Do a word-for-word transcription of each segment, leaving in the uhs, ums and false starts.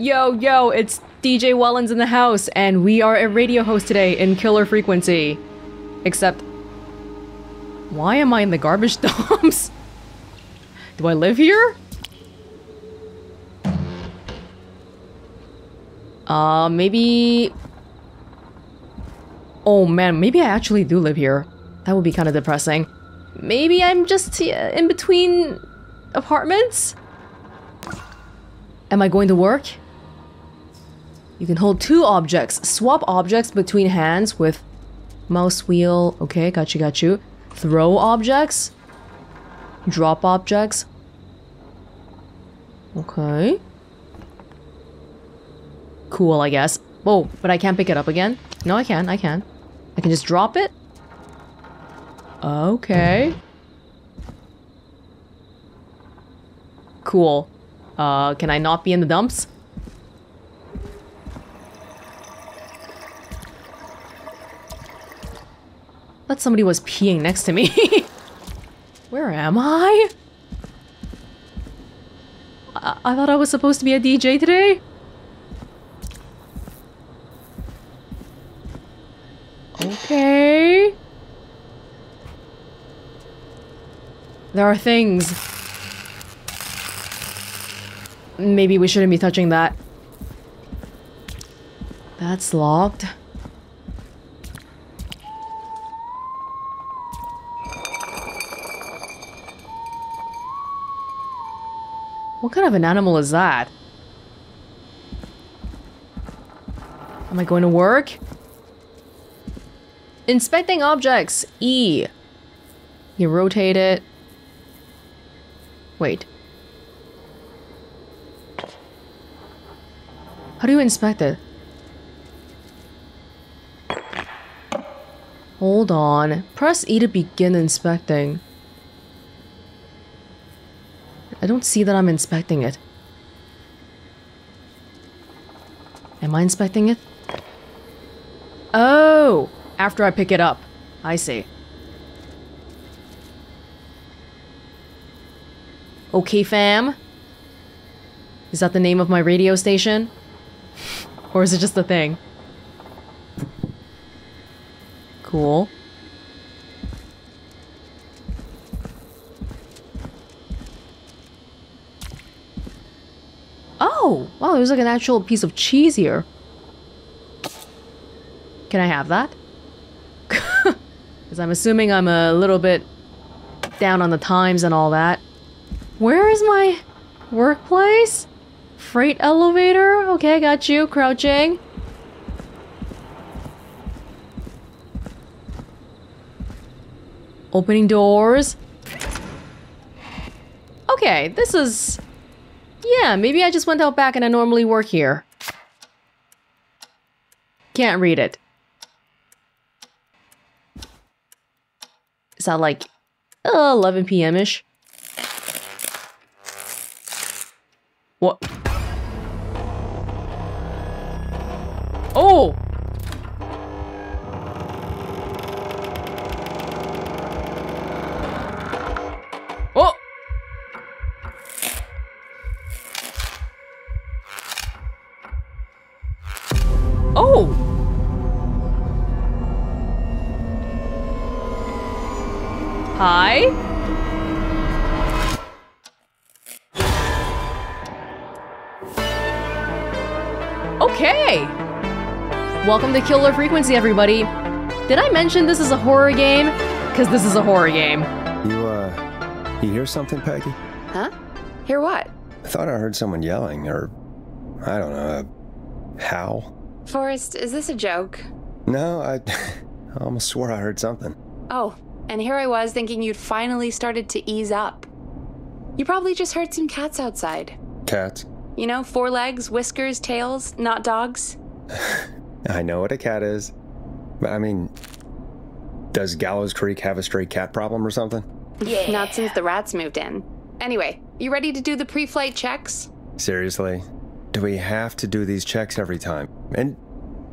Yo, yo, it's D J Welonz in the house, and we are a radio host today in Killer Frequency. Except, why am I in the garbage dumps? Do I live here? Uh, maybe... Oh man, maybe I actually do live here. That would be kind of depressing. Maybe I'm just uh, in between apartments? Am I going to work? You can hold two objects. Swap objects between hands with mouse wheel. Okay, got you, got you. Throw objects. Drop objects. Okay. Cool, I guess. Oh, but I can't pick it up again? No, I can, I can. I can just drop it? Okay. Cool. Uh, can I not be in the dumps? Thought somebody was peeing next to me. Where am I? I? I thought I was supposed to be a D J today? Okay. There are things. Maybe we shouldn't be touching that. That's locked. What kind of an animal is that? Am I going to work? Inspecting objects, E. You rotate it. Wait. How do you inspect it? Hold on. Press E to begin inspecting. I don't see that I'm inspecting it. Am I inspecting it? Oh! After I pick it up. I see. Okay, fam? Is that the name of my radio station? Or is it just a thing? Cool. Oh! Wow, there's like an actual piece of cheese here. Can I have that? Because I'm assuming I'm a little bit down on the times and all that. Where is my workplace? Freight elevator? Okay, got you. Crouching. Opening doors. Okay, this is... Yeah, maybe I just went out back and I normally work here. Can't read it. Is that like uh, eleven p m-ish? What? Oh! Oh! Oh! Hi? Okay! Welcome to Killer Frequency, everybody. Did I mention this is a horror game? Because this is a horror game. You, uh, you hear something, Peggy? Huh? Hear what? I thought I heard someone yelling, or... I don't know, a howl. Forrest, is this a joke? No, I... I almost swore I heard something. Oh. And here I was thinking you'd finally started to ease up. You probably just heard some cats outside. Cats? You know, four legs, whiskers, tails, not dogs. I know what a cat is. But I mean, does Gallows Creek have a stray cat problem or something? Yeah. Not since the rats moved in. Anyway, you ready to do the pre-flight checks? Seriously? Do we have to do these checks every time? And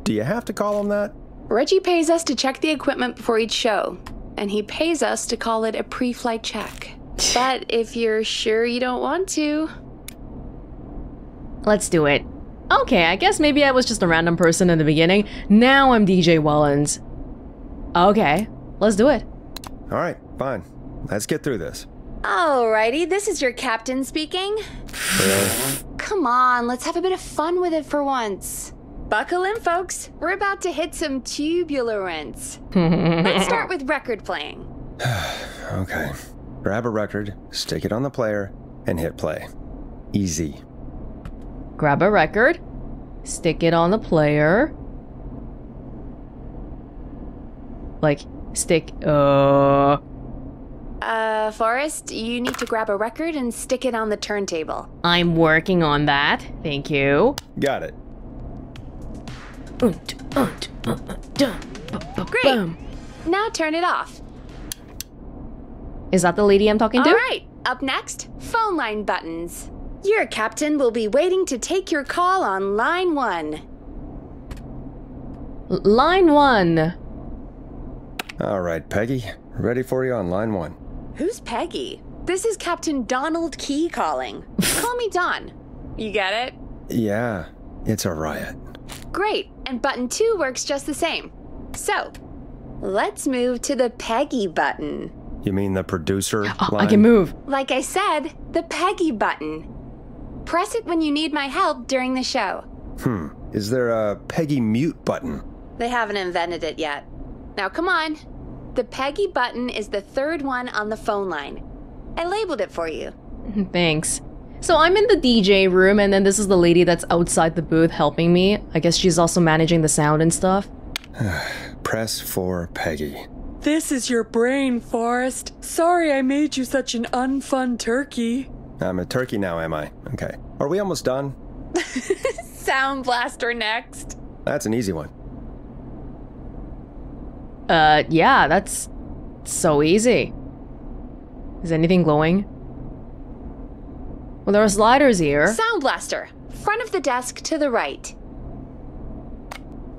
do you have to call them that? Reggie pays us to check the equipment before each show. And he pays us to call it a pre-flight check. But if you're sure you don't want to... Let's do it. Okay, I guess maybe I was just a random person in the beginning. Now I'm D J Welonz. Okay, let's do it. Alright, fine. Let's get through this. Alrighty, this is your captain speaking. Hello. Come on, let's have a bit of fun with it for once. Buckle in, folks. We're about to hit some turbulence. Let's start with record playing. Okay. Grab a record, stick it on the player, and hit play. Easy. Grab a record, stick it on the player. Like, stick, uh... Uh, Forrest, you need to grab a record and stick it on the turntable. I'm working on that. Thank you. Got it. Great. Now turn it off. Is that the lady I'm talking to? All right. Up next, phone line buttons. Your captain will be waiting to take your call on line one. L- line one. All right, Peggy. Ready for you on line one. Who's Peggy? This is Captain Donald Key calling. Call me Don. You get it? Yeah, it's a riot. Great, and button two works just the same. So, let's move to the Peggy button. You mean the producer oh, line? I can move. Like I said, the Peggy button. Press it when you need my help during the show. Hmm, is there a Peggy mute button? They haven't invented it yet. Now come on. The Peggy button is the third one on the phone line. I labeled it for you. Thanks. So I'm in the D J room, and then this is the lady that's outside the booth helping me. I guess she's also managing the sound and stuff. Press for Peggy. This is your brain, Forrest. Sorry I made you such an unfun turkey. I'm a turkey now, am I? Okay. Are we almost done? Sound blaster next. That's an easy one. Uh, yeah, that's so easy. Is anything glowing? Well, there are sliders here. Sound blaster, front of the desk to the right.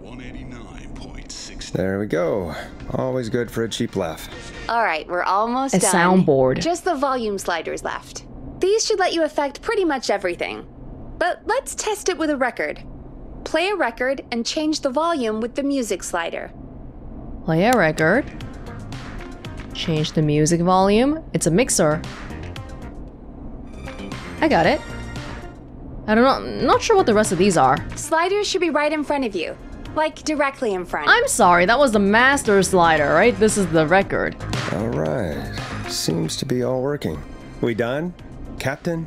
one eighty-nine point sixteen. There we go. Always good for a cheap laugh. All right, we're almost done. A soundboard. Just the volume sliders left. These should let you affect pretty much everything. But let's test it with a record. Play a record and change the volume with the music slider. Play a record. Change the music volume. It's a mixer. I got it. I don't know. Not sure what the rest of these are. Sliders should be right in front of you. Like directly in front. I'm sorry, that was the master slider, right? This is the record. All right. Seems to be all working. We done? Captain?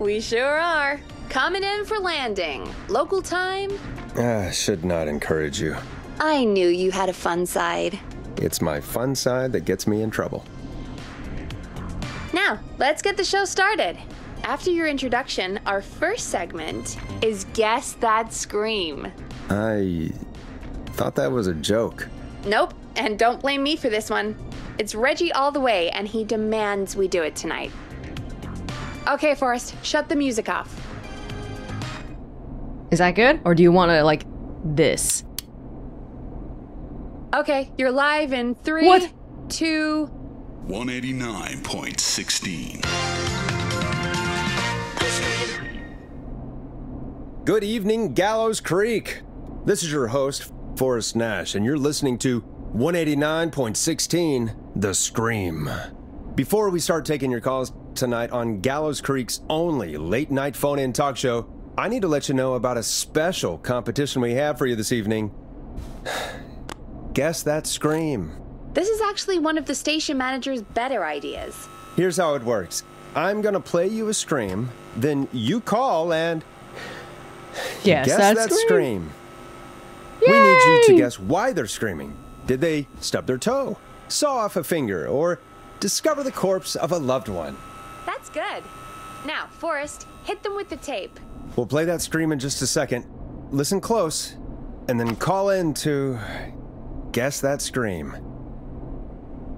We sure are. Coming in for landing. Local time? I should not encourage you. I knew you had a fun side. It's my fun side that gets me in trouble. Now, let's get the show started. After your introduction, our first segment is Guess That Scream. I thought that was a joke. Nope, and don't blame me for this one. It's Reggie all the way, and he demands we do it tonight. Okay, Forrest, shut the music off. Is that good? Or do you want to, like, this? Okay, you're live in three, what? two... one eighty-nine point one six. Good evening, Gallows Creek. This is your host, Forrest Nash, and you're listening to one eighty-nine point one six, The Scream. Before we start taking your calls tonight on Gallows Creek's only late-night phone-in talk show, I need to let you know about a special competition we have for you this evening. Guess That Scream. This is actually one of the station manager's better ideas. Here's how it works. I'm gonna play you a scream, then you call and... Guess, guess that, that Scream. Scream. We need you to guess why they're screaming. Did they stub their toe, saw off a finger, or discover the corpse of a loved one? That's good. Now, Forrest, hit them with the tape. We'll play that scream in just a second. Listen close, and then call in to... Guess That Scream.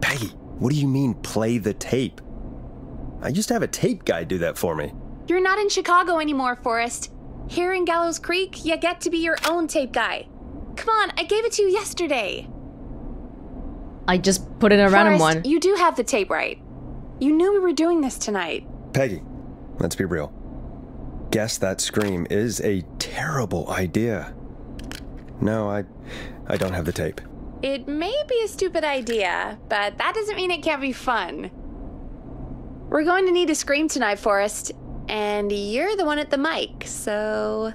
Peggy, what do you mean, play the tape? I used to have a tape guy do that for me. You're not in Chicago anymore, Forrest. Here in Gallows Creek, you get to be your own tape guy. Come on, I gave it to you yesterday. I just put in a random one. Forrest, you do have the tape right. You knew we were doing this tonight. Peggy, let's be real. guess that scream is a terrible idea. No, I, I don't have the tape. It may be a stupid idea, but that doesn't mean it can't be fun. We're going to need a scream tonight, Forrest, and you're the one at the mic, so...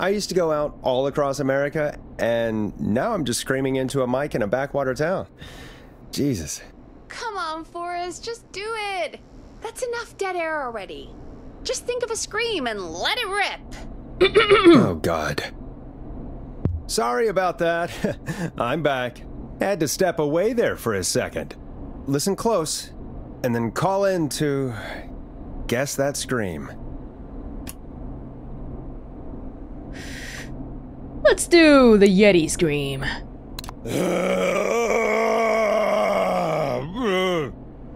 I used to go out all across America, and now I'm just screaming into a mic in a backwater town. Jesus. Come on, Forrest, just do it. That's enough dead air already. Just think of a scream and let it rip. Oh, God. Sorry about that. I'm back. Had to step away there for a second. Listen close, and then call in to guess that scream. Let's do the Yeti scream.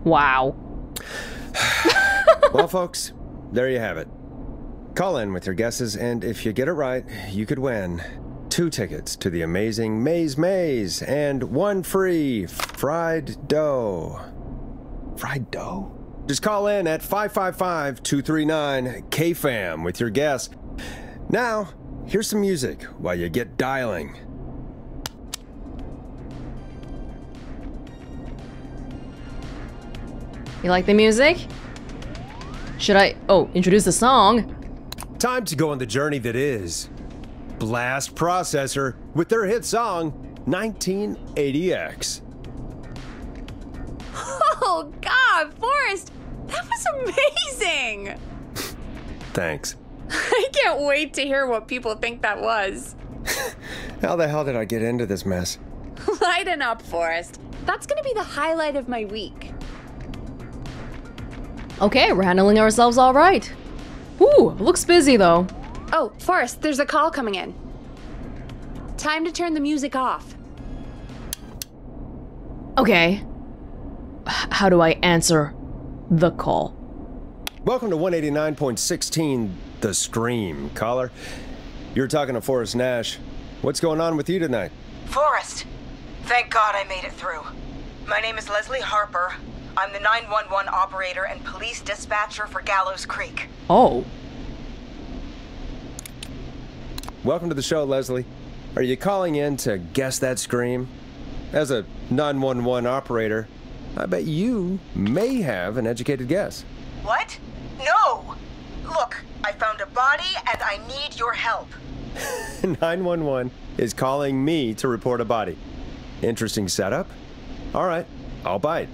Wow. Well, folks, there you have it. Call in with your guesses, and if you get it right, you could win two tickets to the amazing Maize Maze and one free fried dough. Fried dough? Just call in at five five five, two three nine, K FAM with your guess. Now, here's some music while you get dialing. You like the music? Should I, oh, introduce the song? Time to go on the journey that is Blast Processor with their hit song, nineteen eighty X. Oh God, Forrest, that was amazing! Thanks. I can't wait to hear what people think that was. How the hell did I get into this mess? Lighten up, Forrest. That's gonna be the highlight of my week. Okay, we're handling ourselves all right. Ooh, looks busy though. Oh, Forrest, there's a call coming in. Time to turn the music off. Okay. How do I answer the call? Welcome to one eighty-nine point sixteen. The Scream, caller. You're talking to Forrest Nash. What's going on with you tonight? Forrest, thank God I made it through. My name is Leslie Harper. I'm the nine one one operator and police dispatcher for Gallows Creek. Oh. Welcome to the show, Leslie. Are you calling in to guess that scream? As a nine one one operator, I bet you may have an educated guess. What? No! Look, I found a body and I need your help. nine one one is calling me to report a body. Interesting setup. All right, I'll bite.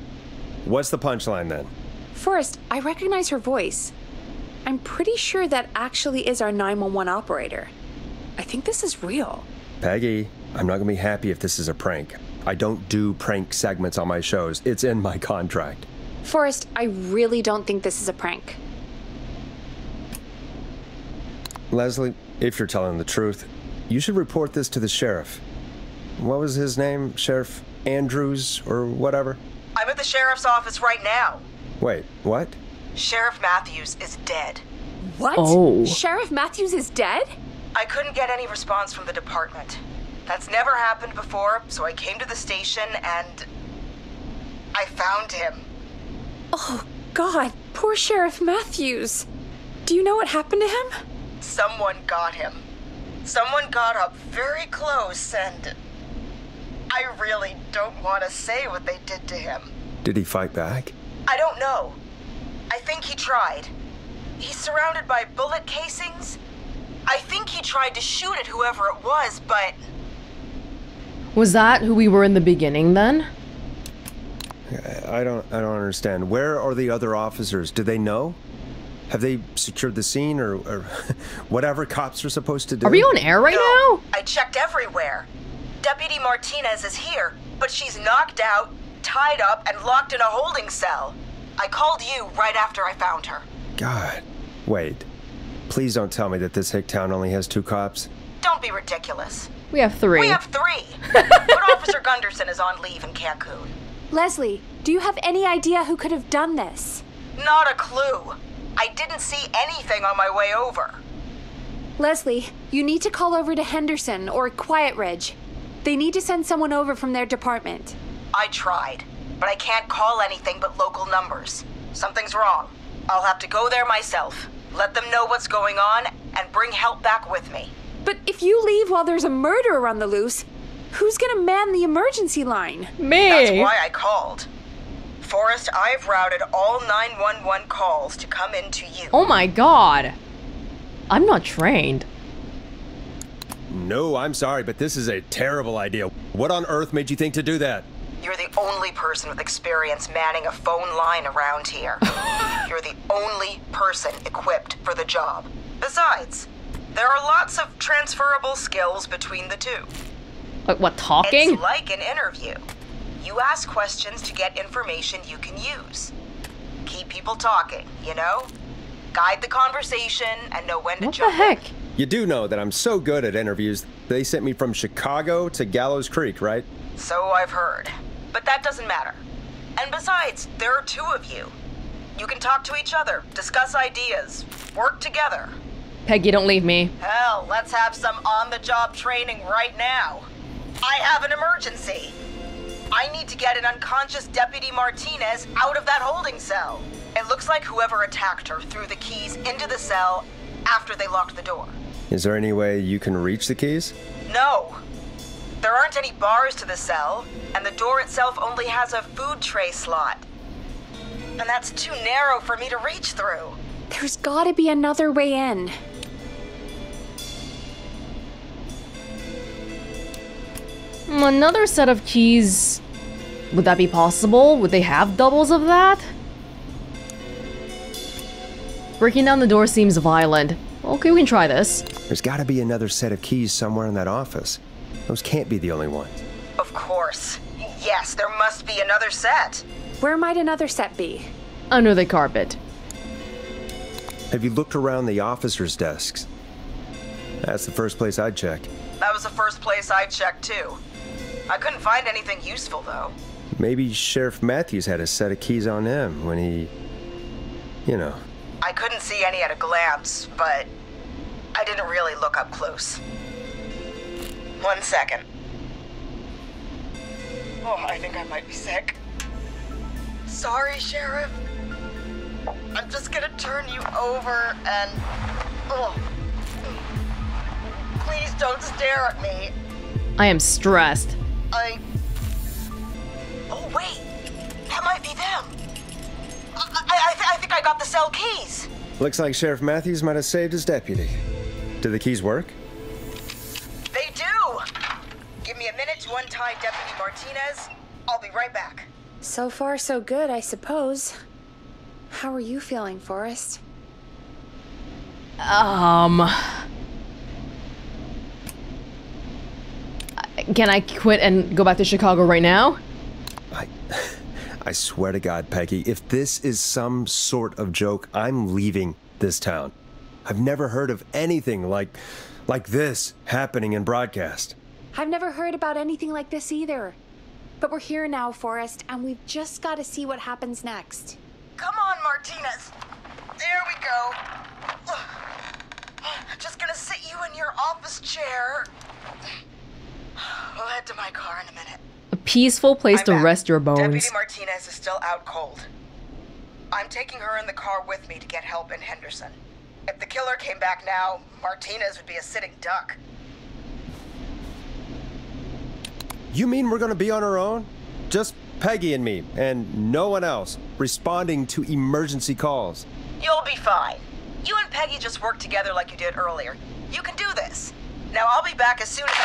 What's the punchline then? Forrest, I recognize her voice. I'm pretty sure that actually is our nine one one operator. I think this is real. Peggy, I'm not gonna be happy if this is a prank. I don't do prank segments on my shows. It's in my contract. Forrest, I really don't think this is a prank. Leslie, if you're telling the truth, you should report this to the sheriff. What was his name? Sheriff Andrews or whatever? I'm at the sheriff's office right now. Wait, what? Sheriff Matthews is dead. What? Oh. Sheriff Matthews is dead? I couldn't get any response from the department. That's never happened before, so I came to the station and I found him. Oh, God, poor Sheriff Matthews. Do you know what happened to him? Someone got him. Someone got up very close, and I really don't want to say what they did to him. Did he fight back? I don't know. I think he tried. He's surrounded by bullet casings. I think he tried to shoot at whoever it was, but... Was that who we were in the beginning, then? I don't, I don't understand. Where are the other officers? Do they know? Have they secured the scene, or, or whatever cops are supposed to do? Are we on air right no, now? I checked everywhere. Deputy Martinez is here, but she's knocked out, tied up, and locked in a holding cell. I called you right after I found her. God. Wait. Please don't tell me that this hick town only has two cops. Don't be ridiculous. We have three. We have three. But Officer Gunderson is on leave in Cancun. Leslie, do you have any idea who could have done this? Not a clue. I didn't see anything on my way over. Leslie, you need to call over to Henderson or Quiet Ridge. They need to send someone over from their department. I tried, but I can't call anything but local numbers. Something's wrong. I'll have to go there myself. Let them know what's going on and bring help back with me. But if you leave while there's a murderer on the loose, who's gonna man the emergency line? Me. That's why I called. Forrest, I've routed all nine one one calls to come in to you. Oh my god. I'm not trained. No, I'm sorry, but this is a terrible idea. What on earth made you think to do that? You're the only person with experience manning a phone line around here. You're the only person equipped for the job. Besides, there are lots of transferable skills between the two. Like what, talking? It's like an interview. You ask questions to get information you can use. Keep people talking, you know? Guide the conversation and know when to jump in. What the heck? You do know that I'm so good at interviews, they sent me from Chicago to Gallows Creek, right? So I've heard. But that doesn't matter. And besides, there are two of you. You can talk to each other, discuss ideas, work together. Peggy, don't leave me. Hell, let's have some on-the-job training right now. I have an emergency. I need to get an unconscious Deputy Martinez out of that holding cell. It looks like whoever attacked her threw the keys into the cell after they locked the door. Is there any way you can reach the keys? No. There aren't any bars to the cell, and the door itself only has a food tray slot. And that's too narrow for me to reach through. There's gotta be another way in. Another set of keys. Would that be possible? Would they have doubles of that? Breaking down the door seems violent. Okay, we can try this. There's gotta be another set of keys somewhere in that office. Those can't be the only ones. Of course. Yes, there must be another set. Where might another set be? Under the carpet. Have you looked around the officers' desks? That's the first place I checked. That was the first place I checked, too. I couldn't find anything useful, though. Maybe Sheriff Matthews had a set of keys on him when he... you know. I couldn't see any at a glance, but I didn't really look up close. One second. Oh, I think I might be sick. Sorry, Sheriff. I'm just gonna turn you over and... Ugh. Please don't stare at me. I am stressed. I... Oh, wait. That might be them. I, I, I, th I think I got the cell keys. Looks like Sheriff Matthews might have saved his deputy. Do the keys work? They do. Give me a minute to untie Deputy Martinez. I'll be right back. So far, so good, I suppose. How are you feeling, Forrest? Um... Can I quit and go back to Chicago right now? I... I swear to God, Peggy, if this is some sort of joke, I'm leaving this town. I've never heard of anything like... like this happening in broadcast. I've never heard about anything like this either. But we're here now, Forrest, and we've just got to see what happens next. Come on, Martinez. There we go. Just gonna sit you in your office chair. We'll head to my car in a minute. A peaceful place I'm to back. Rest your bones. Deputy Martinez is still out cold. I'm taking her in the car with me to get help in Henderson. If the killer came back now, Martinez would be a sitting duck. You mean we're gonna be on our own? Just Peggy and me, and no one else, responding to emergency calls. You'll be fine. You and Peggy just work together like you did earlier. You can do this. Now I'll be back as soon as I...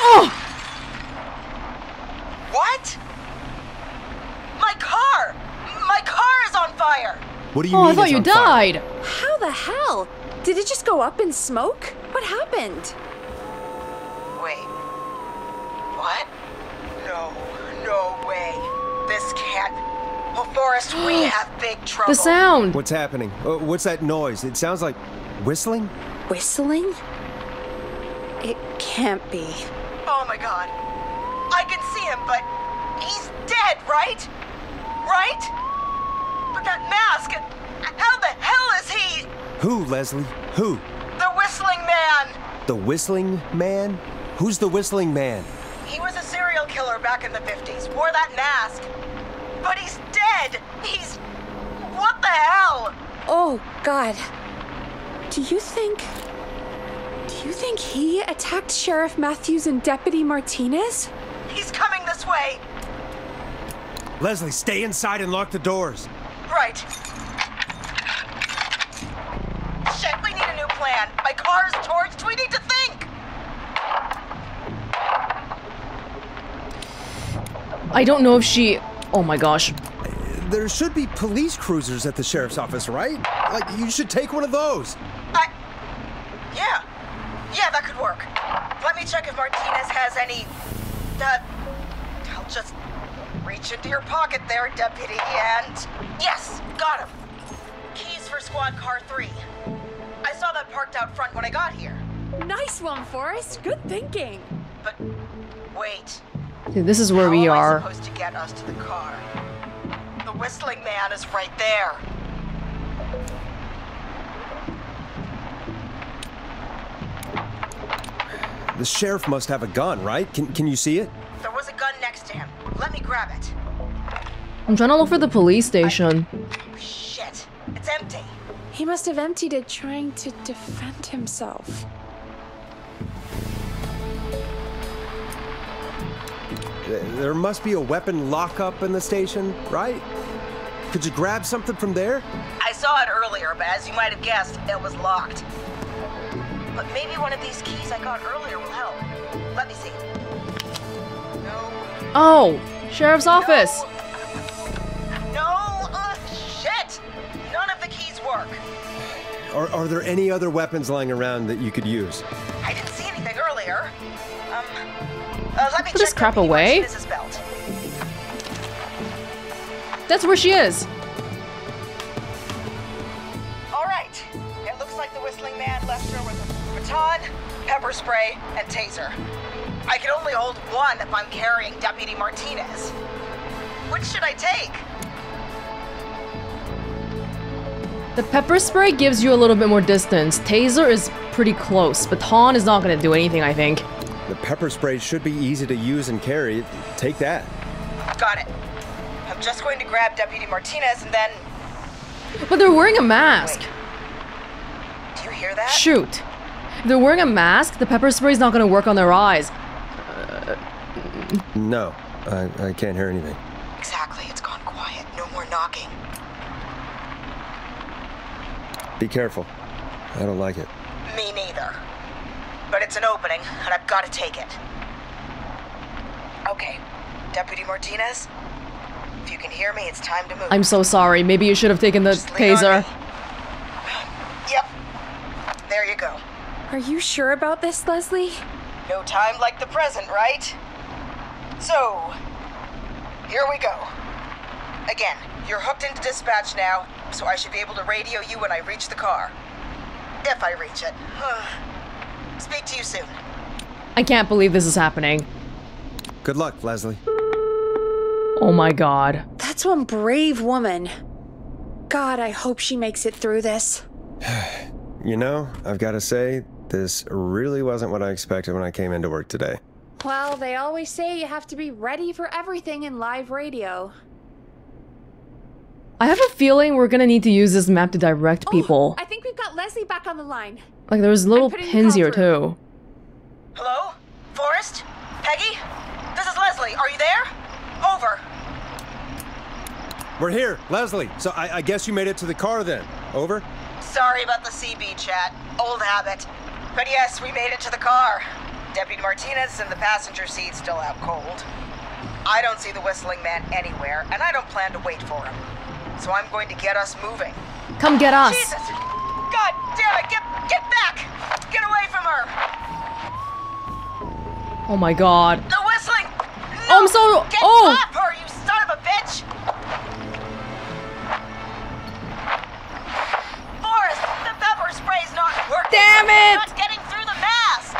Oh! What? My car! My car is on fire! What do you oh, mean? Oh, I thought you died! Fire? How the hell? Did it just go up in smoke? What happened? Wait. What? No. No way. This can't... Well, Forrest, we have big trouble. The sound! What's happening? Uh, what's that noise? It sounds like... whistling? Whistling? It can't be. Oh my god. I can see him, but he's dead, right? Right? But that mask, how the hell is he? Who, Leslie? Who? The Whistling Man. The Whistling Man? Who's the Whistling Man? He was a serial killer back in the fifties, wore that mask. But he's dead. He's Oh, God. Do you think... Do you think he attacked Sheriff Matthews and Deputy Martinez? He's coming this way! Leslie, stay inside and lock the doors. Right. Shit, we need a new plan. My car's torched, we need to think! I don't know if she... Oh my gosh. There should be police cruisers at the sheriff's office, right? Like, you should take one of those. I... Yeah. Yeah, that could work. Let me check if Martinez has any... Uh... I'll just... Reach into your pocket there, Deputy, and... Yes! Got him! Keys for squad car three. I saw that parked out front when I got here. Nice one, Forrest. Good thinking. But... Wait. Dude, this is where How we are. How am I supposed to get us to the car? The whistling man is right there. The sheriff must have a gun, right? Can, can you see it? There was a gun next to him. Let me grab it. I'm trying to look for the police station. I... Shit. It's empty. He must have emptied it trying to defend himself. There must be a weapon lockup in the station, right? Could you grab something from there? I saw it earlier, but as you might have guessed, it was locked. But maybe one of these keys I got earlier will help. Let me see. Oh, sheriff's office. No, no uh, shit. None of the keys work. Are, are there any other weapons lying around that you could use? I didn't see anything earlier. Um, uh, let me Put check this crap away. Belt. That's where she is. All right. It looks like the whistling man left her with a baton, pepper spray, and taser. I can only hold one if I'm carrying Deputy Martinez. Which should I take? The pepper spray gives you a little bit more distance. Taser is pretty close. Baton is not going to do anything, I think. The pepper spray should be easy to use and carry. Take that. Got it. I'm just going to grab Deputy Martinez and then... But they're wearing a mask. Wait. Do you hear that? Shoot. If they're wearing a mask, the pepper spray is not going to work on their eyes. No, I, I can't hear anything. Exactly, it's gone quiet. No more knocking. Be careful. I don't like it. Me neither. But it's an opening, and I've got to take it. Okay, Deputy Martinez, if you can hear me, it's time to move. I'm so sorry. Maybe you should have taken the taser. Yep. There you go. Are you sure about this, Leslie? No time like the present, right? So, here we go. Again, you're hooked into dispatch now, so I should be able to radio you when I reach the car. If I reach it. Speak to you soon. I can't believe this is happening. Good luck, Leslie. Oh my God. That's one brave woman. God, I hope she makes it through this. You know, I've got to say, this really wasn't what I expected when I came into work today. Well, they always say you have to be ready for everything in live radio. I have a feeling we're gonna need to use this map to direct people. Oh, I think we've got Leslie back on the line. Like, there's little pins here, too. Hello? Forrest? Peggy? This is Leslie. Are you there? Over. We're here, Leslie. So I, I guess you made it to the car then. Over? Sorry about the C B chat. Old habit. But yes, we made it to the car. Deputy Martinez in the passenger seat still out cold. I don't see the whistling man anywhere, and I don't plan to wait for him. So I'm going to get us moving. Come get us. Jesus! God damn it! Get, get back! Get away from her! Oh my God. The whistling! No! Oh, I'm so... Get oh! Off her, you son of a bitch! Forrest, the pepper spray's not working. Damn it! It's not getting through the mask!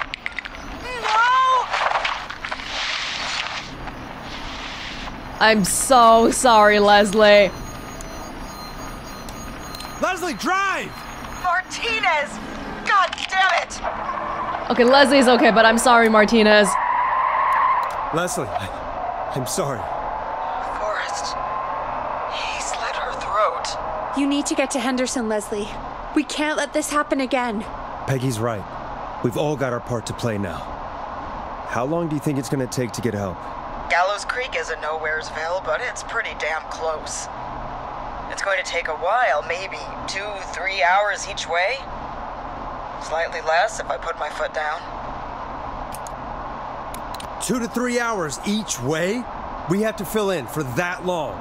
I'm so sorry, Leslie. Leslie, drive! Martinez! God damn it! Okay, Leslie's okay, but I'm sorry, Martinez. Leslie, I, I'm sorry. Forrest, he slit her throat. You need to get to Henderson, Leslie. We can't let this happen again. Peggy's right. We've all got our part to play now. How long do you think it's going to take to get help? Gallows Creek is a nowheresville, but it's pretty damn close. It's going to take a while, maybe two, three hours each way. Slightly less if I put my foot down. Two to three hours each way? We have to fill in for that long.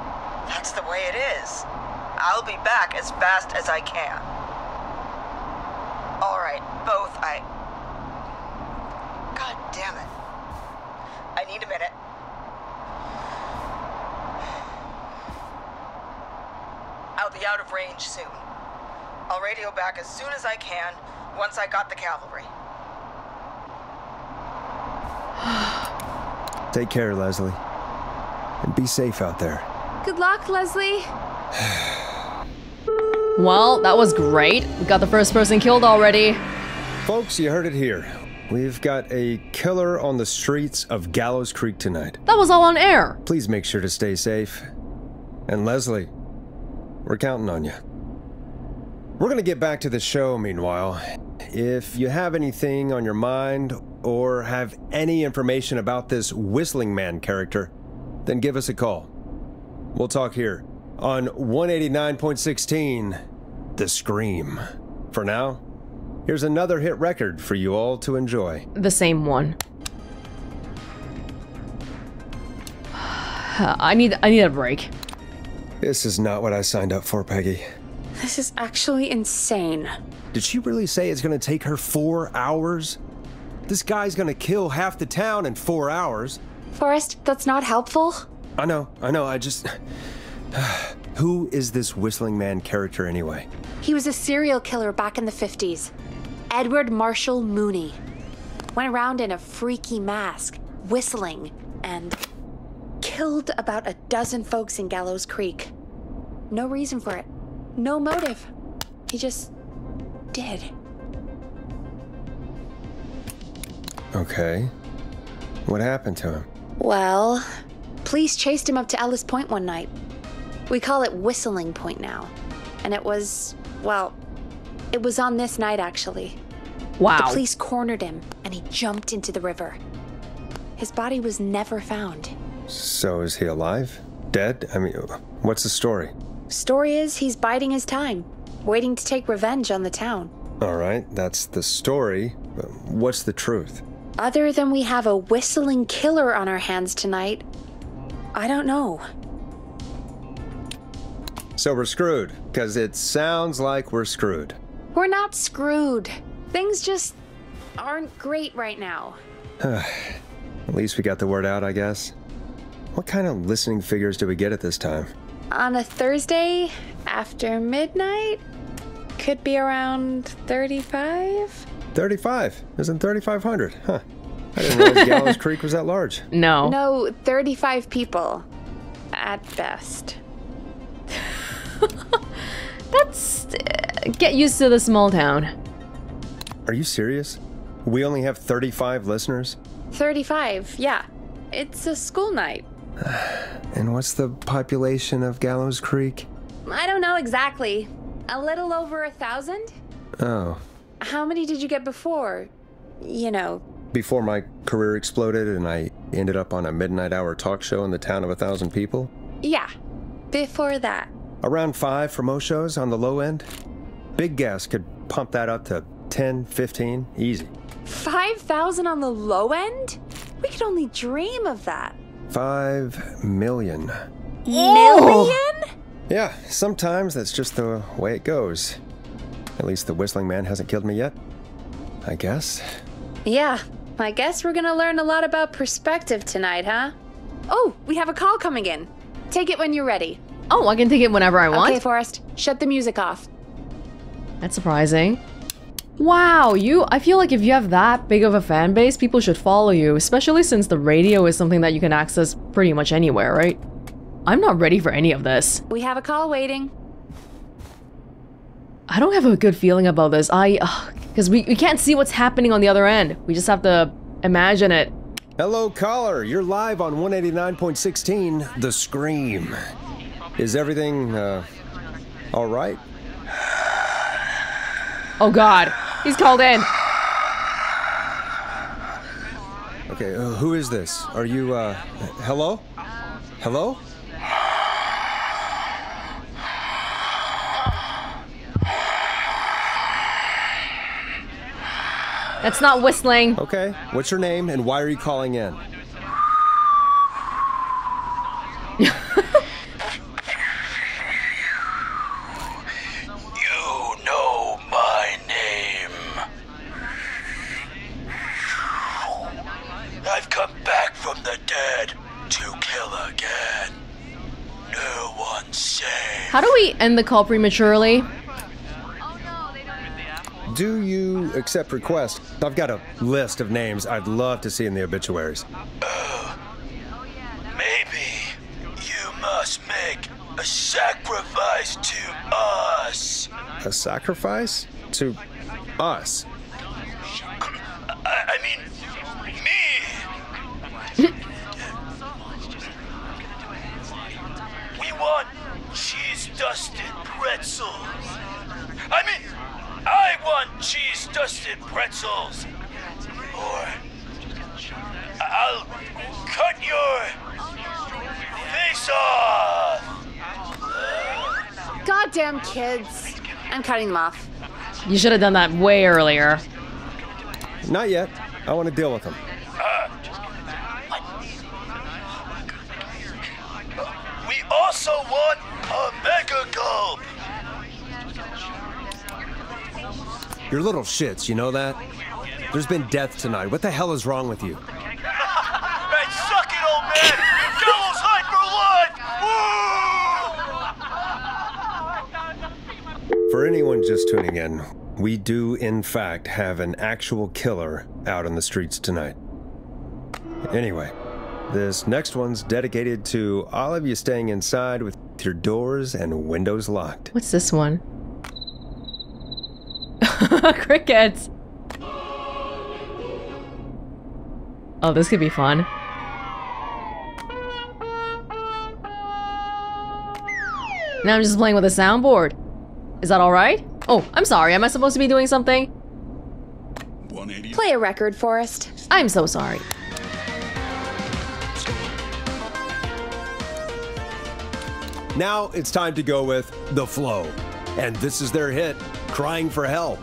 That's the way it is. I'll be back as fast as I can. All right, both I... God damn it. I need a minute. I'll be out of range soon. I'll radio back as soon as I can, once I got the cavalry. Take care, Leslie. And be safe out there. Good luck, Leslie. Well, that was great. We got the first person killed already. Folks, you heard it here. We've got a killer on the streets of Gallows Creek tonight. That was all on air. Please make sure to stay safe. And Leslie, we're counting on you. We're going to get back to the show meanwhile. If you have anything on your mind or have any information about this Whistling Man character, then give us a call. We'll talk here on one eighty-nine point one six, The Scream. For now, here's another hit record for you all to enjoy. The same one. I need, I need a break. This is not what I signed up for, Peggy. This is actually insane. Did she really say it's gonna take her four hours? This guy's gonna kill half the town in four hours. Forrest, that's not helpful. I know, I know, I just... Who is this Whistling Man character anyway? He was a serial killer back in the fifties. Edward Marshall Mooney. Went around in a freaky mask, whistling, and killed about a dozen folks in Gallows Creek. No reason for it. No motive. He just did. Okay. What happened to him? Well, police chased him up to Ellis Point one night. We call it Whistling Point now. And it was, well, it was on this night actually. Wow. The police cornered him and he jumped into the river. His body was never found. So is he alive? Dead? I mean, what's the story? Story is he's biding his time, waiting to take revenge on the town. All right, that's the story. But what's the truth? Other than we have a whistling killer on our hands tonight, I don't know. So we're screwed, because it sounds like we're screwed. We're not screwed. Things just aren't great right now. At least we got the word out, I guess. What kind of listening figures do we get at this time? On a Thursday after midnight, could be around thirty-five. thirty-five? Isn't thirty-five hundred? Huh. I didn't realize Gallows Creek was that large. No. No, thirty-five people at best. That's... Uh, get used to the small town. Are you serious? We only have thirty-five listeners? thirty-five, yeah. It's a school night. And what's the population of Gallows Creek? I don't know exactly. A little over a thousand? Oh. How many did you get before, you know? Before my career exploded and I ended up on a midnight hour talk show in the town of a thousand people? Yeah, before that. Around five for most shows on the low end. Big Gas could pump that up to ten, fifteen, easy. five thousand on the low end? We could only dream of that. Five million. Million? Yeah, sometimes that's just the way it goes. At least the Whistling Man hasn't killed me yet, I guess. Yeah, I guess we're gonna learn a lot about perspective tonight, huh? Oh, we have a call coming in. Take it when you're ready. Oh, I can take it whenever I want. Okay, Forrest, shut the music off. That's surprising. Wow, you, I feel like if you have that big of a fan base, people should follow you, especially since the radio is something that you can access pretty much anywhere, right? I'm not ready for any of this. We have a call waiting. I don't have a good feeling about this. I, because uh, we, we can't see what's happening on the other end. We just have to imagine it. Hello, caller. You're live on one eighty-nine point one six, The Scream. Is everything, uh, All right. Oh, God. He's called in. Okay, uh, who is this? Are you, uh, hello? Hello? That's not whistling. Okay, what's your name and why are you calling in? End the call prematurely. Do you accept requests? I've got a list of names I'd love to see in the obituaries. Uh, maybe you must make a sacrifice to us. A sacrifice? To us? I, I mean, me! We want cheese-dusted pretzels. I mean, I want cheese-dusted pretzels. Or I'll cut your face off. Goddamn kids. I'm cutting them off. You should have done that way earlier. Not yet. I want to deal with them. Also want a mega gulp. You're little shits, you know that? There's been death tonight. What the hell is wrong with you? Hey, suck it, old man! Gallows high for life! For anyone just tuning in, we do in fact have an actual killer out on the streets tonight. Anyway. This next one's dedicated to all of you staying inside with your doors and windows locked. What's this one? Crickets. Oh, this could be fun. Now I'm just playing with a soundboard. Is that all right? Oh, I'm sorry. Am I supposed to be doing something? one eighty. Play a record, Forrest. I'm so sorry. Now it's time to go with The Flow. And this is their hit, Crying for Help.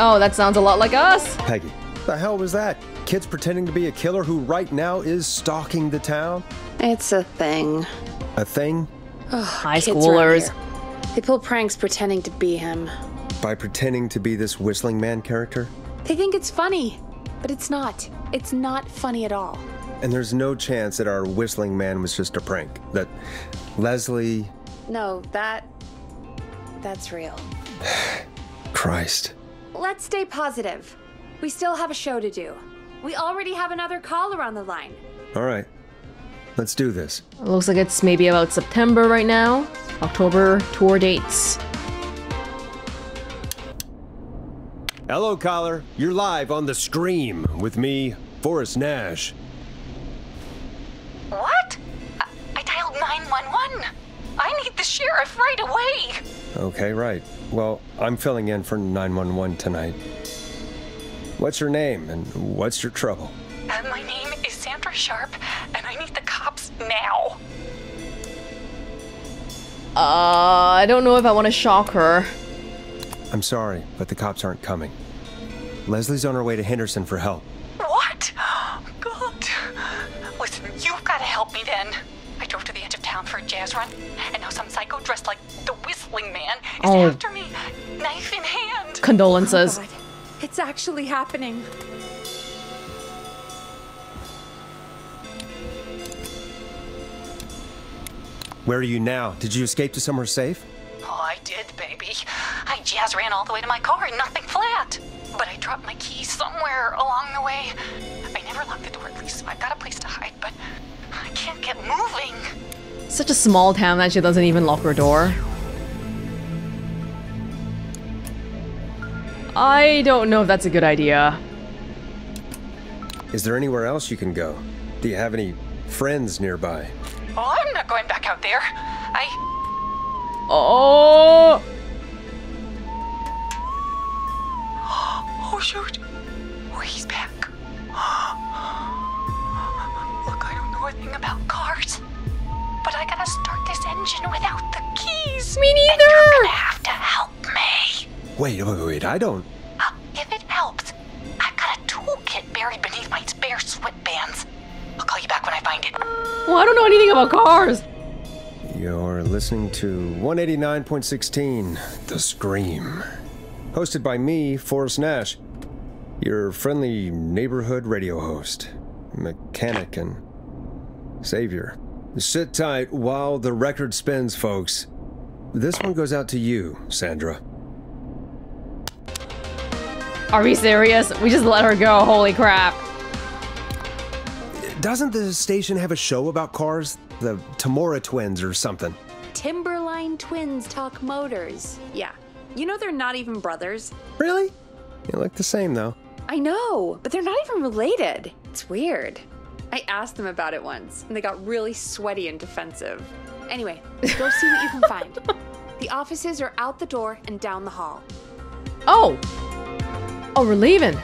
Oh, that sounds a lot like us. Peggy, what the hell was that? Kids pretending to be a killer who right now is stalking the town? It's a thing. A thing? Ugh, high schoolers. Right, they pull pranks pretending to be him. By pretending to be this Whistling Man character? They think it's funny, but it's not. It's not funny at all. And there's no chance that our Whistling Man was just a prank. That Leslie... No, that... that's real. Christ. Let's stay positive. We still have a show to do. We already have another caller on the line. All right. Let's do this. It looks like it's maybe about September right now. October tour dates. Hello, caller. You're live on The Scream with me, Forrest Nash. What? I, I dialed nine one one. I need the sheriff right away. Okay, right. Well, I'm filling in for nine one one tonight. What's your name and what's your trouble? Uh, my name is Sandra Sharp, and I need the cops now. Uh, I don't know if I want to shock her. I'm sorry, but the cops aren't coming. Leslie's on her way to Henderson for help. What? God. Listen, you've got to help me then. I drove to the edge of town for a jazz run, and now some psycho dressed like the Whistling Man is oh. after me, knife in hand. Condolences. Oh, it's actually happening. Where are you now? Did you escape to somewhere safe? Oh, I did, baby. I jazz ran all the way to my car and nothing flat. But I dropped my key somewhere along the way. I never locked the door, at least, so I've got a place to hide, but I can't get moving. Such a small town that she doesn't even lock her door. I don't know if that's a good idea. Is there anywhere else you can go? Do you have any friends nearby? Oh, I'm not going back out there. I... Oh... Wait, wait, wait, I don't... Uh, if it helps, I've got a toolkit buried beneath my spare sweatbands. I'll call you back when I find it. Well, I don't know anything about cars. You're listening to one eighty-nine point one six, The Scream. Hosted by me, Forrest Nash, your friendly neighborhood radio host, mechanic, and savior. Sit tight while the record spins, folks. This one goes out to you, Sandra. Are we serious? We just let her go, holy crap. Doesn't the station have a show about cars? The Tamora Twins or something? Timberline Twins Talk Motors. Yeah. You know they're not even brothers. Really? They look the same, though. I know, but they're not even related. It's weird. I asked them about it once, and they got really sweaty and defensive. Anyway, go see what you can find. The offices are out the door and down the hall. Oh! Oh, we're leaving.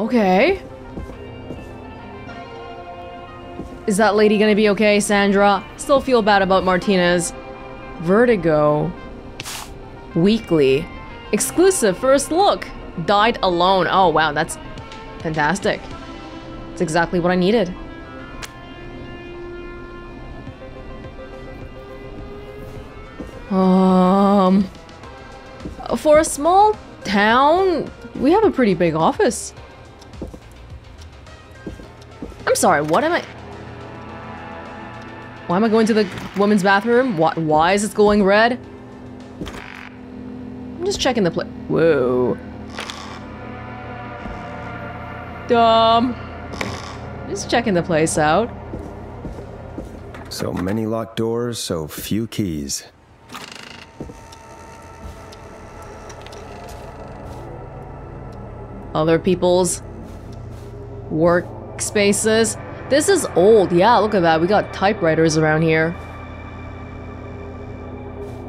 Okay. Is that lady gonna be okay, Sandra? Still feel bad about Martinez. Vertigo. Weekly. Exclusive first look. Died alone. Oh, wow, that's fantastic. It's exactly what I needed. Um... For a small town, we have a pretty big office. I'm sorry, what am I... Why am I going to the women's bathroom? Why, why is it going red? I'm just checking the place. Whoa. Dumb. Just checking the place out. So many locked doors, so few keys. Other people's workspaces. This is old. Yeah, look at that. We got typewriters around here.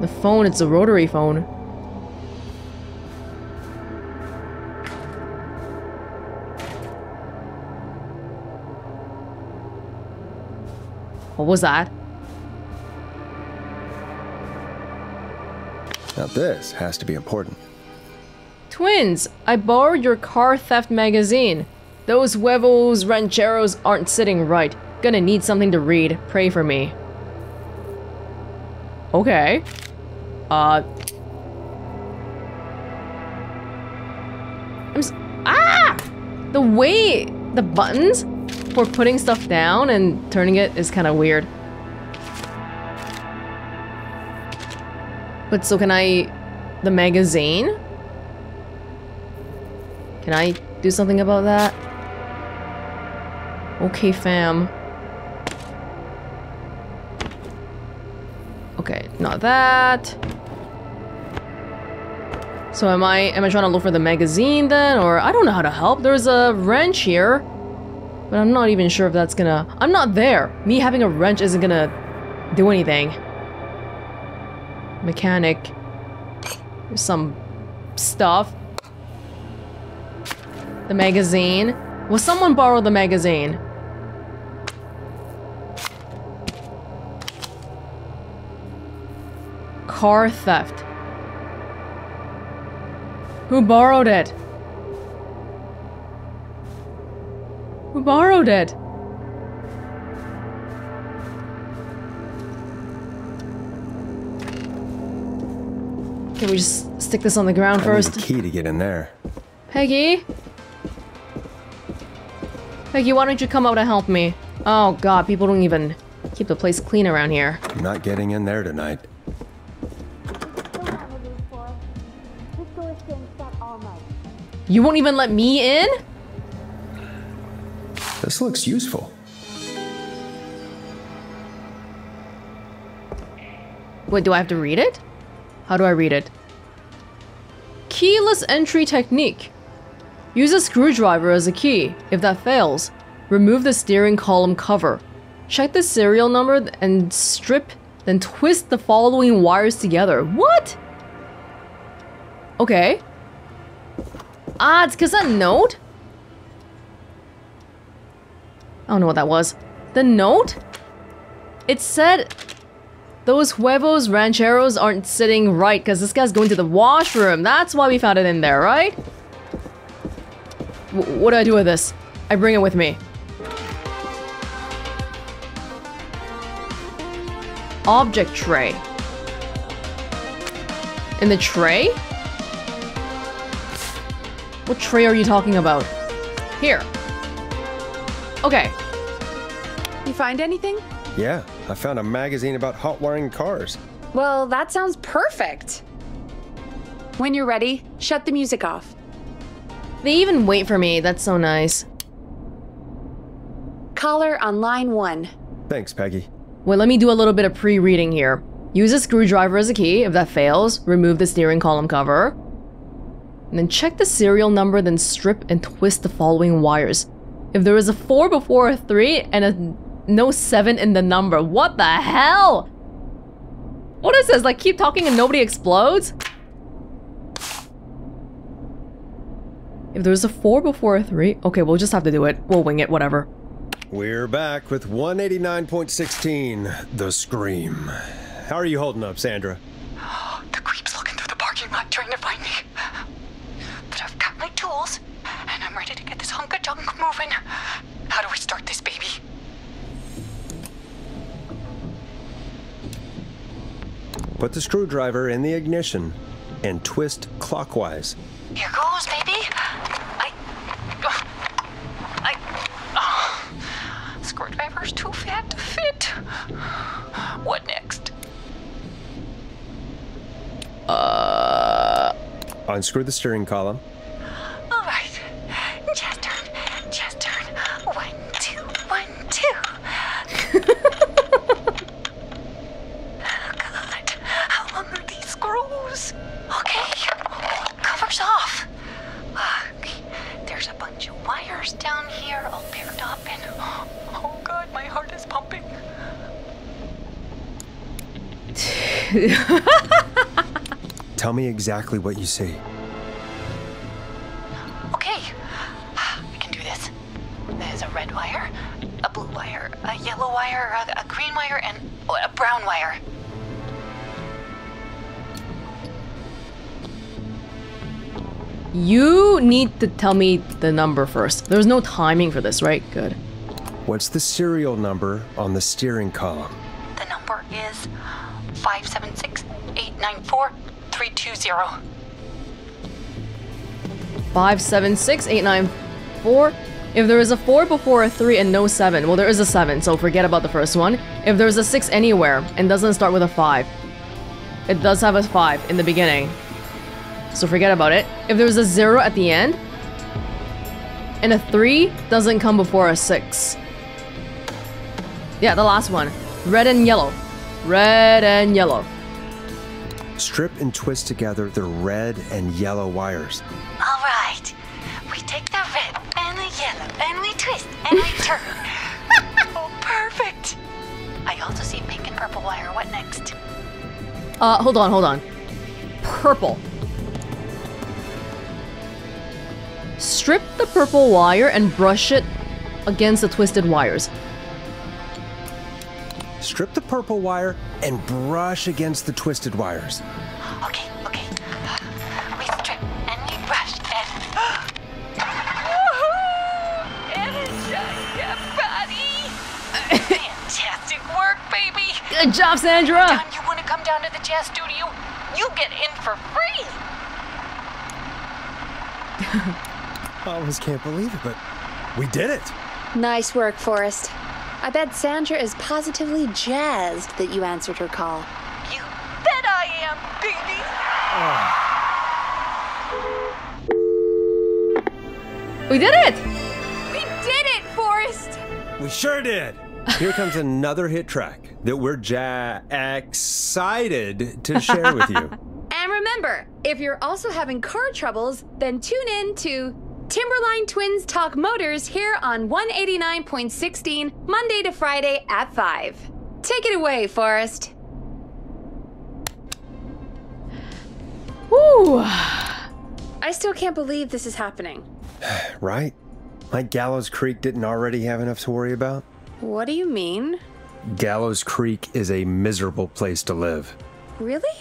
The phone, it's a rotary phone. What was that? Now this has to be important. Twins, I borrowed your car theft magazine. Those huevos rancheros aren't sitting right. Gonna need something to read. Pray for me. Okay. Uh. I'm s ah! The way the buttons for putting stuff down and turning it is kind of weird. But so can I... the magazine? Can I do something about that? Okay, fam. Okay, not that. So am I am I trying to look for the magazine then, or I don't know how to help. There's a wrench here, but I'm not even sure if that's gonna... I'm not there. Me having a wrench isn't gonna do anything. Mechanic. Some stuff. The magazine. Will someone borrow the magazine? Car theft. Who borrowed it? Who borrowed it? Can we just stick this on the ground first? I need a key to get in there. Peggy? Peggy, why don't you come out and help me? Oh god, people don't even keep the place clean around here. I'm not getting in there tonight. You won't even let me in? This looks useful. Wait, do I have to read it? How do I read it? Keyless entry technique. Use a screwdriver as a key. If that fails, remove the steering column cover. Check the serial number and strip, then twist the following wires together. What? Okay. Ah, it's 'cause that note? I don't know what that was. The note? It said Those huevos rancheros aren't sitting right because this guy's going to the washroom. That's why we found it in there, right? W- what do I do with this? I bring it with me. Object tray. In the tray? What tray are you talking about? Here. Okay. You find anything? Yeah, I found a magazine about hotwiring cars. Well, that sounds perfect. When you're ready, shut the music off. They even wait for me. That's so nice. Caller on line one. Thanks, Peggy. Well, let me do a little bit of pre-reading here. Use a screwdriver as a key. If that fails, remove the steering column cover. And then check the serial number, then strip and twist the following wires. If there is a four before a three and a no seven in the number, what the hell? What is this? Like, keep talking and nobody explodes? If there's a four before a three, okay, we'll just have to do it. We'll wing it, whatever. We're back with one eighty-nine point sixteen, The Scream. How are you holding up, Sandra? Oh, the creep's looking through the parking lot trying to find me. But I've got my tools, and I'm ready to get this hunk of junk moving. How do we start this baby? Put the screwdriver in the ignition and twist clockwise. Here goes, baby. I... I... Oh, screwdriver's too fat to fit. What next? Uh... Unscrew the steering column. All right. Just turn. Just turn. One, two, one, two. Oh, God. How long are these screws? Okay. Cover's off. Look, there's a bunch of wires down here all paired up and... Oh, God, my heart is pumping. Tell me exactly what you see. Okay, I can do this. There's a red wire, a blue wire, a yellow wire, a, a green wire, and a brown wire. You need to tell me the number first. There's no timing for this, right? Good. What's the serial number on the steering column? The number is five seven six eight nine four. three two zero. five seven six eight nine four. If there is a four before a three and no seven, well, there is a seven, so forget about the first one. If there's a six anywhere and doesn't start with a five, it does have a five in the beginning, so forget about it. If there's a zero at the end and a three doesn't come before a six. Yeah, the last one. Red and yellow. Red and yellow. Strip and twist together the red and yellow wires. All right. We take the red and the yellow and we twist and we turn. Oh, perfect. I also see pink and purple wire. What next? Uh, hold on, hold on. Purple. Strip the purple wire and brush it against the twisted wires. Strip the purple wire and brush against the twisted wires. Okay, okay. We strip and we brush and... Woohoo! Energize your body! Fantastic work, baby! Good job, Sandra! John, you want to come down to the jazz studio? You get in for free! I almost can't believe it, but we did it! Nice work, Forrest. I bet Sandra is positively jazzed that you answered her call. You bet I am, baby! Oh. We did it! We did it, Forrest! We sure did! Here comes another hit track that we're ja- excited to share with you. And remember, if you're also having car troubles, then tune in to Timberline Twins Talk Motors here on one eighty-nine point sixteen, Monday to Friday at five. Take it away, Forrest. Woo! I still can't believe this is happening. Right? Like Gallows Creek didn't already have enough to worry about? What do you mean? Gallows Creek is a miserable place to live. Really?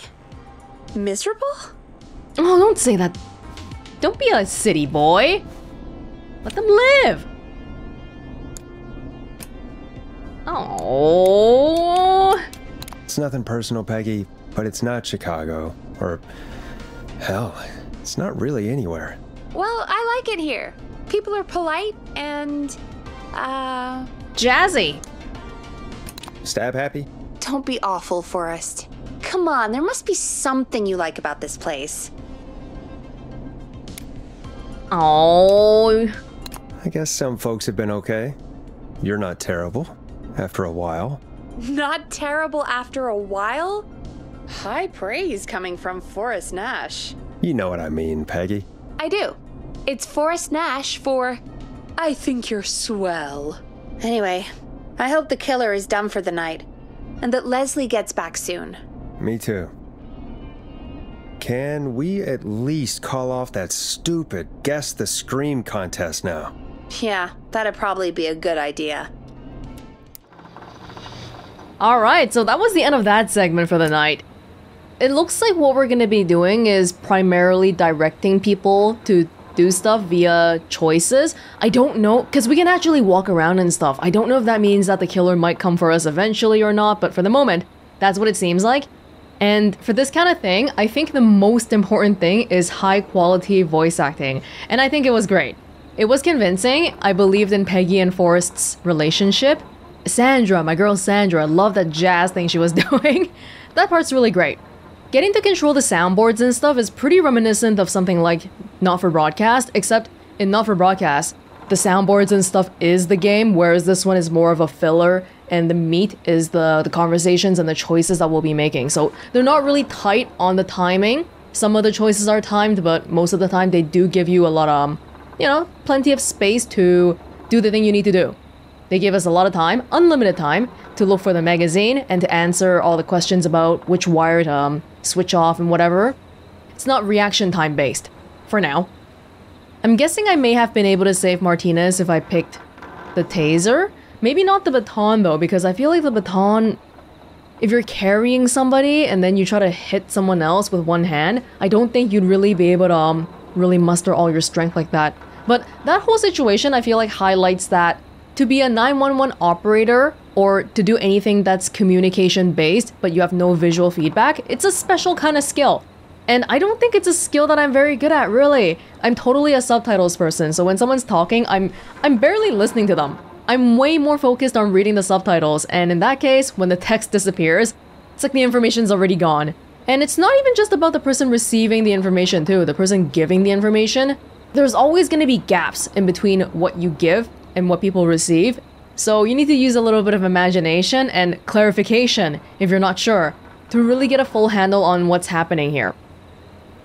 Miserable? Oh, don't say that. Don't be a city boy. Let them live. Oh. It's nothing personal, Peggy, but it's not Chicago. Or, hell, it's not really anywhere. Well, I like it here. People are polite and, uh... jazzy. Stab happy? Don't be awful, Forrest. Come on, there must be something you like about this place. Oh. I guess some folks have been okay. You're not terrible after a while. Not terrible after a while? High praise coming from Forrest Nash. You know what I mean, Peggy. I do. It's Forrest Nash for, I think you're swell. Anyway, I hope the killer is done for the night and that Leslie gets back soon. Me too. Can we at least call off that stupid Guess the Scream contest now? Yeah, that'd probably be a good idea. Alright, so that was the end of that segment for the night. It looks like what we're going to be doing is primarily directing people to do stuff via choices. I don't know, because we can actually walk around and stuff. I don't know if that means that the killer might come for us eventually or not, but for the moment, that's what it seems like. And for this kind of thing, I think the most important thing is high quality voice acting. And I think it was great. It was convincing. I believed in Peggy and Forrest's relationship. Sandra, my girl Sandra, loved that jazz thing she was doing. That part's really great. Getting to control the soundboards and stuff is pretty reminiscent of something like Not For Broadcast, except in Not For Broadcast, the soundboards and stuff is the game, whereas this one is more of a filler, and the meat is the, the conversations and the choices that we'll be making. So they're not really tight on the timing. Some of the choices are timed, but most of the time they do give you a lot of, um, you know, plenty of space to do the thing you need to do. They gave us a lot of time, unlimited time, to look for the magazine and to answer all the questions about which wire to um, switch off and whatever. It's not reaction time based, for now. I'm guessing I may have been able to save Martinez if I picked the taser. Maybe not the baton though, because I feel like the baton, if you're carrying somebody and then you try to hit someone else with one hand, I don't think you'd really be able to um, really muster all your strength like that. But that whole situation I feel like highlights that to be a nine one one operator or to do anything that's communication based but you have no visual feedback, it's a special kind of skill. And I don't think it's a skill that I'm very good at, really. I'm totally a subtitles person, so when someone's talking, I'm I'm barely listening to them. I'm way more focused on reading the subtitles, and in that case, when the text disappears, it's like the information's already gone. And it's not even just about the person receiving the information too, the person giving the information. There's always going to be gaps in between what you give and what people receive. So you need to use a little bit of imagination and clarification, if you're not sure, to really get a full handle on what's happening here.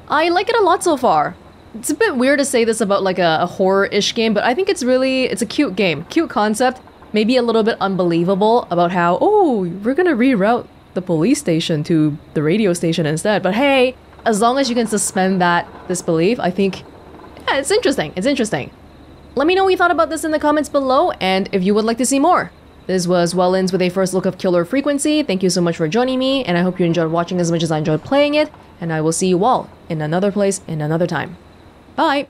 I like it a lot so far. It's a bit weird to say this about like a, a horror-ish game, but I think it's really, it's a cute game, cute concept, maybe a little bit unbelievable about how, oh, we're gonna reroute the police station to the radio station instead. But hey, as long as you can suspend that disbelief, I think, yeah, it's interesting, it's interesting. Let me know what you thought about this in the comments below and if you would like to see more. This was Welonz with a first look of Killer Frequency. Thank you so much for joining me and I hope you enjoyed watching as much as I enjoyed playing it. And I will see you all in another place in another time. Bye!